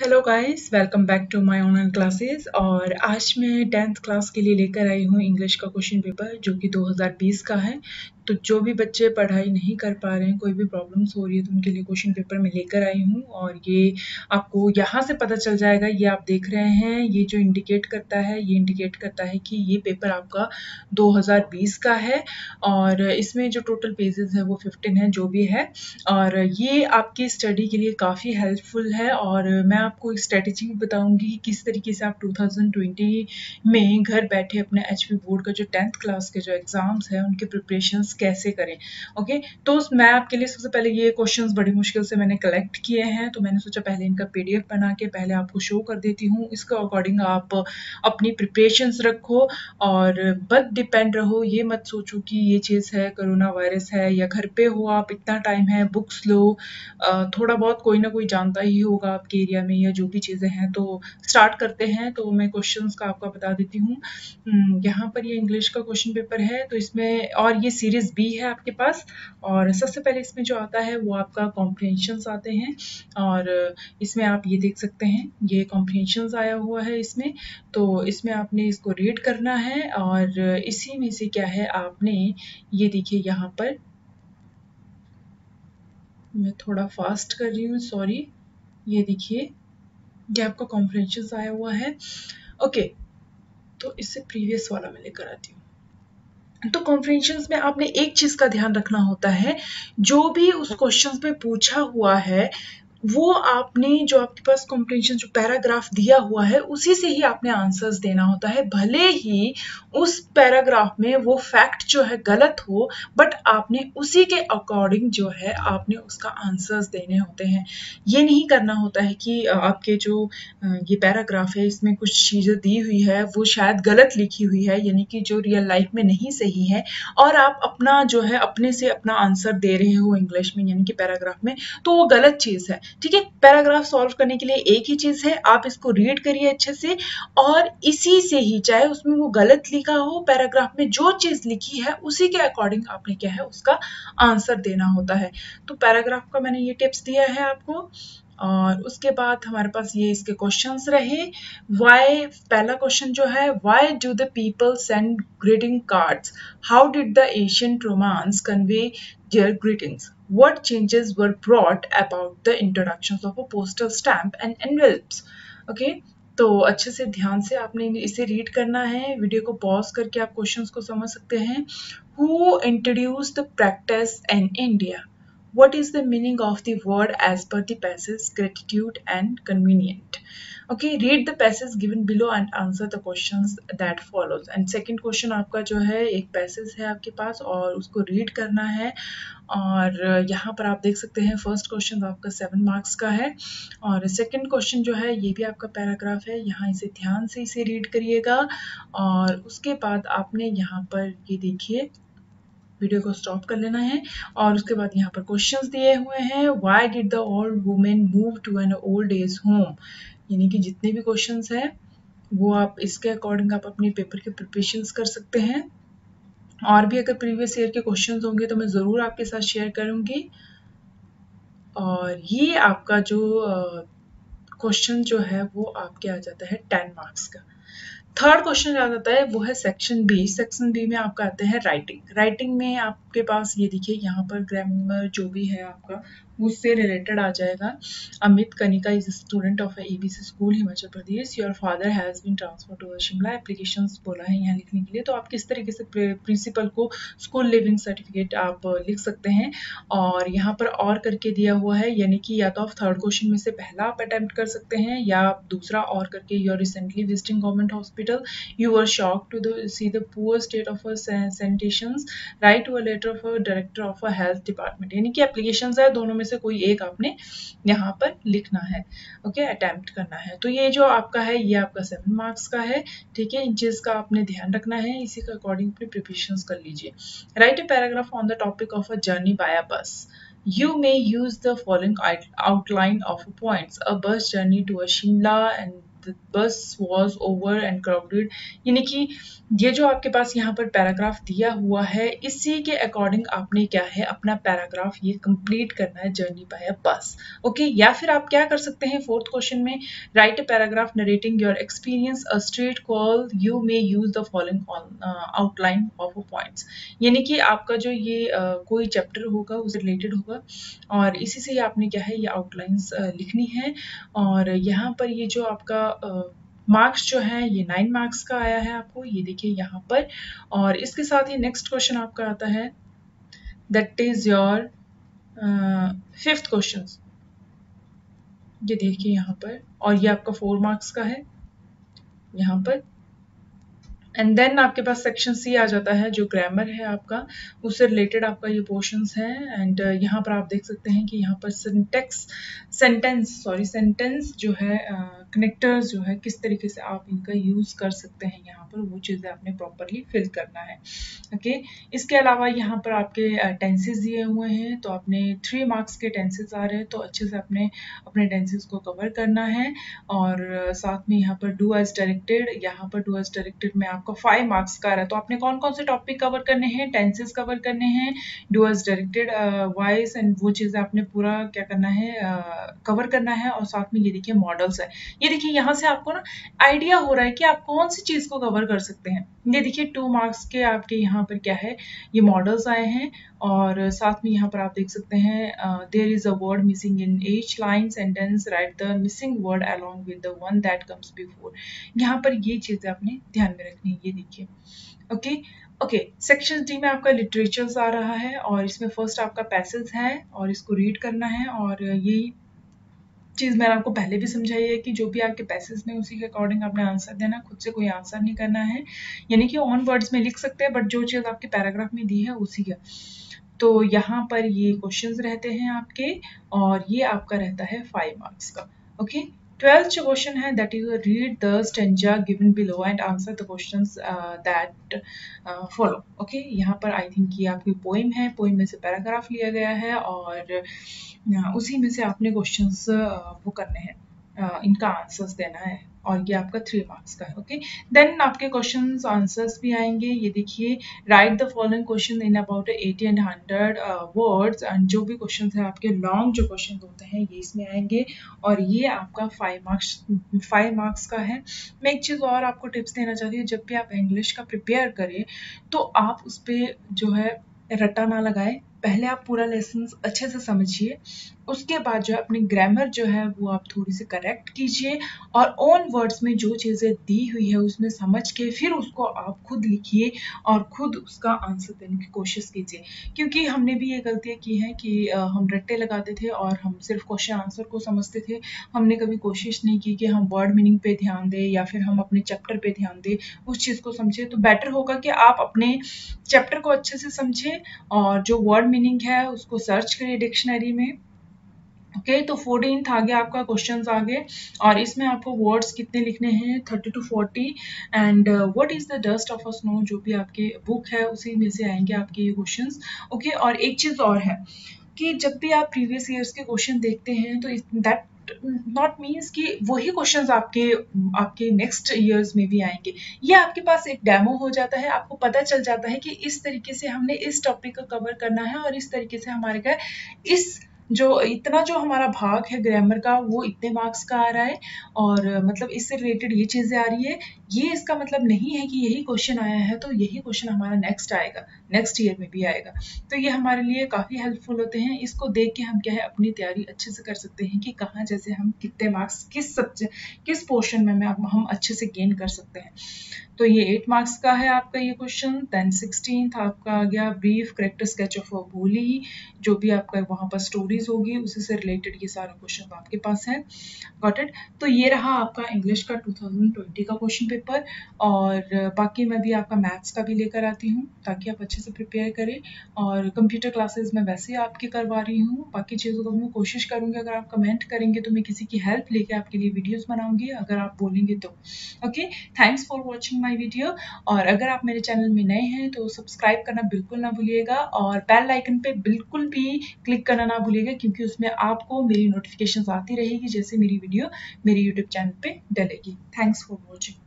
Hello guys, welcome back to my online classes. और आज मैं 10th क्लास के लिए लेकर आई हूँ इंग्लिश का क्वेश्चन पेपर जो कि 2020 का है। तो जो भी बच्चे पढ़ाई नहीं कर पा रहे हैं, कोई भी प्रॉब्लम्स हो रही है, तो उनके लिए क्वेश्चन पेपर में लेकर आई हूँ। और ये आपको यहाँ से पता चल जाएगा, ये आप देख रहे हैं, ये जो इंडिकेट करता है, ये इंडिकेट करता है कि ये पेपर आपका 2020 का है। और इसमें जो टोटल पेजेस है वो 15 है, जो भी है। और ये आपकी स्टडी के लिए काफ़ी हेल्पफुल है। और मैं आपको एक स्ट्रेटेजी भी बताऊँगी कि किस तरीके से आप 2020 में घर बैठे अपने HP बोर्ड का जो 10th क्लास के जो एग्ज़ाम्स हैं उनके प्रिपरेशंस कैसे करें। ओके, तो मैं आपके लिए सबसे पहले ये क्वेश्चंस बड़ी मुश्किल से मैंने कलेक्ट किए हैं, तो मैंने सोचा पहले इनका पीडीएफ बना के पहले आपको शो कर देती हूँ। इसका अकॉर्डिंग आप अपनी प्रिपरेशंस रखो और बस डिपेंड रहो। ये मत सोचो कि ये चीज़ है, कोरोना वायरस है, या घर पे हो आप, इतना टाइम है, बुक्स लो, थोड़ा बहुत कोई ना कोई जानता ही होगा आपके एरिया में, या जो भी चीज़ें हैं। तो स्टार्ट करते हैं। तो मैं क्वेश्चन का आपका बता देती हूँ। यहाँ पर ये इंग्लिश का क्वेश्चन पेपर है, तो इसमें और ये सीरीज बी है आपके पास। और सबसे पहले इसमें जो आता है वो आपका कॉम्प्रिहेंशंस आते हैं। और इसमें आप ये देख सकते हैं, ये कॉम्प्रिहेंशंस आया हुआ है इसमें। तो इसमें आपने इसको रीड करना है। और इसी में से क्या है, आपने ये देखिए, यहाँ पर मैं थोड़ा फास्ट कर रही हूँ, सॉरी। ये देखिए, ये आपका कॉम्प्रिहेंशंस आया हुआ है। ओके, तो इससे प्रीवियस वाला मैं लेकर आती हूँ। तो कॉम्प्रिहेंशंस में आपने एक चीज़ का ध्यान रखना होता है, जो भी उस क्वेश्चन पे पूछा हुआ है वो आपने, जो आपके पास कॉम्प्रिहेंशन जो पैराग्राफ दिया हुआ है उसी से ही आपने आंसर्स देना होता है। भले ही उस पैराग्राफ में वो फैक्ट जो है गलत हो, बट आपने उसी के अकॉर्डिंग जो है आपने उसका आंसर्स देने होते हैं। ये नहीं करना होता है कि आपके जो ये पैराग्राफ है इसमें कुछ चीज़ें दी हुई है वो शायद गलत लिखी हुई है, यानी कि जो रियल लाइफ में नहीं सही है, और आप अपना जो है अपने से अपना आंसर दे रहे हो इंग्लिश में, यानी कि पैराग्राफ में, तो वो गलत चीज़ है। ठीक है, पैराग्राफ सॉल्व करने के लिए एक ही चीज़ है, आप इसको रीड करिए अच्छे से, और इसी से ही, चाहे उसमें वो गलत लिखा हो, पैराग्राफ में जो चीज़ लिखी है उसी के अकॉर्डिंग आपने क्या है उसका आंसर देना होता है। तो पैराग्राफ का मैंने ये टिप्स दिया है आपको। और उसके बाद हमारे पास ये इसके क्वेश्चंस रहे। वाई, पहला क्वेश्चन जो है, why do the people send greeting cards, how did the ancient Romans convey their greetings, what changes were brought about the introductions of a postal stamp and envelopes. Okay, तो अच्छे से ध्यान से आपने इसे रीड करना है। वीडियो को पॉज करके आप क्वेश्चंस को समझ सकते हैं। Who introduced the practice in India? What is the meaning of the word as per the passage gratitude and convenient? Okay, read the passage given below and answer the questions that follows. And second question आपका जो है, एक passage है आपके पास और उसको read करना है। और यहाँ पर आप देख सकते हैं फर्स्ट क्वेश्चन आपका 7 मार्क्स का है, और सेकंड क्वेश्चन जो है ये भी आपका पैराग्राफ है। यहाँ इसे ध्यान से इसे रीड करिएगा। और उसके बाद आपने यहाँ पर ये देखिए, वीडियो को स्टॉप कर लेना है। और उसके बाद यहाँ पर क्वेश्चंस दिए हुए हैं। Why did the old women move to an old age home, यानी कि जितने भी क्वेश्चंस हैं वो आप इसके अकॉर्डिंग आप अपने पेपर के प्रिपरेशंस कर सकते हैं। और भी अगर प्रीवियस ईयर के क्वेश्चंस होंगे तो मैं ज़रूर आपके साथ शेयर करूँगी। और ये आपका जो क्वेश्चन जो है वो आपके आ जाता है 10 मार्क्स का। थर्ड क्वेश्चन जो आता है वो है सेक्शन बी। सेक्शन बी में आपका आता है राइटिंग। राइटिंग में आपके पास ये देखिए, यहाँ पर ग्रामर जो भी है आपका उससे रिलेटेड आ जाएगा। Amit Kanika is student of ABC school Himachal Pradesh, your father has been transfer to Shimla, applications बोला है यहाँ लिखने के लिए। तो आप किस तरीके से प्रिंसिपल को स्कूल लिविंग सर्टिफिकेट आप लिख सकते हैं। और यहाँ पर और करके दिया हुआ है, यानी कि या तो आप थर्ड क्वेश्चन में से पहला आप अटैम्प्ट कर सकते हैं, या आप दूसरा और करके, your recently visiting government hospital, you are shock to see the poor state of sanitations, write to a letter of a director of a health department, यानी कि एप्लीकेशंस है, दोनों से कोई एक आपने यहाँ पर लिखना है। ओके, अटेम्प्ट करना है। तो ये जो आपका है ये आपका 7 मार्क्स का है। ठीक है, इन चीज का आपने ध्यान रखना है, इसी के अकॉर्डिंग अपनी प्रिपरेशंस कर लीजिए। Write a paragraph on the topic of a journey by a bus, you may use the following outline of points, a bus journey to Shimla and the bus was over and crowded, यानी कि ये जो आपके पास यहाँ पर paragraph दिया हुआ है इसी के अकॉर्डिंग आपने क्या है अपना पैराग्राफ ये कंप्लीट करना है, जर्नी बाय अ बस। ओके, या फिर आप क्या कर सकते हैं फोर्थ क्वेश्चन में, write a paragraph narrating your experience a street call, you may use the following outline of points, यानी कि आपका जो ये कोई चैप्टर होगा उससे रिलेटेड होगा और इसी से आपने क्या है ये आउटलाइंस लिखनी है। और यहाँ पर ये जो आपका मार्क्स जो है ये 9 मार्क्स का आया है आपको, ये देखिए यहाँ पर। और इसके साथ ही नेक्स्ट क्वेश्चन आपका आता है, that is your 5th question, ये देखिए यहाँ पर, और ये आपका 4 मार्क्स का है यहाँ पर। एंड देन आपके पास सेक्शन सी आ जाता है जो ग्रामर है आपका, उससे रिलेटेड आपका ये पोर्शंस हैं। एंड यहाँ पर आप देख सकते हैं कि यहाँ पर सेंटेंस जो है, कनेक्टर्स जो है किस तरीके से आप इनका यूज़ कर सकते हैं, यहाँ पर वो चीज़ें आपने प्रॉपरली फिल करना है। ओके, इसके अलावा यहाँ पर आपके टेंसेज दिए हुए हैं, तो आपने 3 मार्क्स के टेंसेज आ रहे हैं, तो अच्छे से आपने अपने टेंसेज को कवर करना है। और साथ में यहाँ पर डू एज डायरेक्टेड, यहाँ पर डू एज डायरेक्टेड में आपका 5 मार्क्स का रहा है, तो आपने कौन कौन से टॉपिक कवर करने हैं, टेंसेस कवर करने हैं, do as directed voice, and वो चीज़ आपने पूरा क्या करना है कवर करना है। और साथ में ये देखिए मॉडल्स है, ये देखिए यहाँ से आपको ना आइडिया हो रहा है कि आप कौन सी चीज़ को कवर कर सकते हैं। ये देखिए 2 मार्क्स के आपके यहाँ पर क्या है ये मॉडल्स आए हैं। और साथ में यहाँ पर आप देख सकते हैं, there is a word missing in each line sentence, write the missing word along with the one that comes before, यहाँ पर ये चीज़ें आपने ध्यान में रखनी है, ये देखिए। ओके, सेक्शन डी में आपका लिटरेचर्स आ रहा है और इसमें फर्स्ट आपका पैसेज है और इसको रीड करना है। और ये चीज़ मैंने आपको पहले भी समझाई है कि जो भी आपके पैसेज में उसी के अकॉर्डिंग आपने आंसर देना, खुद से कोई आंसर नहीं करना है, यानी कि ऑन वर्ड्स में लिख सकते हैं, बट जो चीज़ आपके पैराग्राफ में दी है उसी का। तो यहाँ पर ये क्वेश्चंस रहते हैं आपके और ये आपका रहता है 5 मार्क्स का। ओके, 12th क्वेश्चन है, that is read the stanza given below and answer the questions that follow. Okay, यहाँ पर आई थिंक ये आपकी पोइम है, पोइम में से पैराग्राफ लिया गया है और उसी में से आपने क्वेश्चंस वो करने हैं, इनका आंसर्स देना है, और ये आपका 3 मार्क्स का है। ओके, देन आपके क्वेश्चंस आंसर्स भी आएंगे, ये देखिए, write the following question in about 80 and 100 words, and जो भी क्वेश्चन है आपके लॉन्ग जो क्वेश्चन होते हैं ये इसमें आएंगे। और ये आपका 5 मार्क्स का है। मैं एक चीज़ और आपको टिप्स देना चाहती हूँ, जब भी आप इंग्लिश का प्रिपेयर करें तो आप उस पर जो है रट्टा ना लगाएं, पहले आप पूरा लेसन अच्छे से समझिए, उसके बाद जो है अपनी ग्रामर जो है वो आप थोड़ी सी करेक्ट कीजिए और ओन वर्ड्स में जो चीज़ें दी हुई है उसमें समझ के फिर उसको आप खुद लिखिए और खुद उसका आंसर देने की कोशिश कीजिए, क्योंकि हमने भी ये गलतियाँ की हैं कि हम रट्टे लगाते थे और हम सिर्फ क्वेश्चन आंसर को समझते थे, हमने कभी कोशिश नहीं की कि हम वर्ड मीनिंग पे ध्यान दें या फिर हम अपने चैप्टर पर ध्यान दें, उस चीज़ को समझें। तो बेटर होगा कि आप अपने चैप्टर को अच्छे से समझें और जो वर्ड मीनिंग है उसको सर्च करिए डिक्शनरी में। ओके, तो 14th आ गया आपका क्वेश्चंस आ गए और इसमें आपको वर्ड्स कितने लिखने हैं, 30 to 40, and what is the dust of a snow, जो भी आपके बुक है उसी में से आएंगे आपके ये क्वेश्चंस। ओके, और एक चीज़ और है कि जब भी आप प्रीवियस ईयर्स के क्वेश्चन देखते हैं तो दैट नॉट मीन्स कि वही क्वेश्चंस आपके नेक्स्ट ईयर्स में भी आएंगे, या आपके पास एक डेमो हो जाता है, आपको पता चल जाता है कि इस तरीके से हमने इस टॉपिक को कवर करना है और इस तरीके से हमारे का इस जो हमारा भाग है ग्रामर का वो इतने मार्क्स का आ रहा है और मतलब इससे रिलेटेड ये चीज़ें आ रही है। ये इसका मतलब नहीं है कि यही क्वेश्चन आया है तो यही क्वेश्चन हमारा नेक्स्ट ईयर में भी आएगा। तो ये हमारे लिए काफ़ी हेल्पफुल होते हैं, इसको देख के हम क्या है अपनी तैयारी अच्छे से कर सकते हैं कि कहाँ जैसे हम कितने मार्क्स किस पोर्शन में हम अच्छे से गेन कर सकते हैं। तो ये 8 मार्क्स का है आपका ये क्वेश्चन। दैन 16th आपका आ गया brief character sketch of a Bholi, जो भी आपका वहाँ पर स्टोरीज होगी उसी से रिलेटेड ये सारा क्वेश्चन आपके पास है। Got it. तो ये रहा आपका इंग्लिश का 2020 का क्वेश्चन पेपर, और बाकी मैं भी आपका मैथ्स का भी लेकर आती हूँ ताकि आप अच्छे से प्रिपेयर करें। और कंप्यूटर क्लासेज मैं वैसे ही आपकी करवा रही हूँ, बाकी चीज़ों को मैं कोशिश करूँगी, अगर आप कमेंट करेंगे तो मैं किसी की हेल्प लेके आपके लिए वीडियोज़ बनाऊँगी, अगर आप बोलेंगे तो। Okay, thanks for watching my video. और अगर आप मेरे चैनल में नए हैं तो सब्सक्राइब करना बिल्कुल ना भूलिएगा और बेल आइकन पे बिल्कुल भी क्लिक करना ना भूलिएगा करिएगा क्योंकि उसमें आपको मेरी नोटिफिकेशंस आती रहेगी जैसे मेरी वीडियो मेरे यूट्यूब चैनल पे डलेगी। Thanks for watching.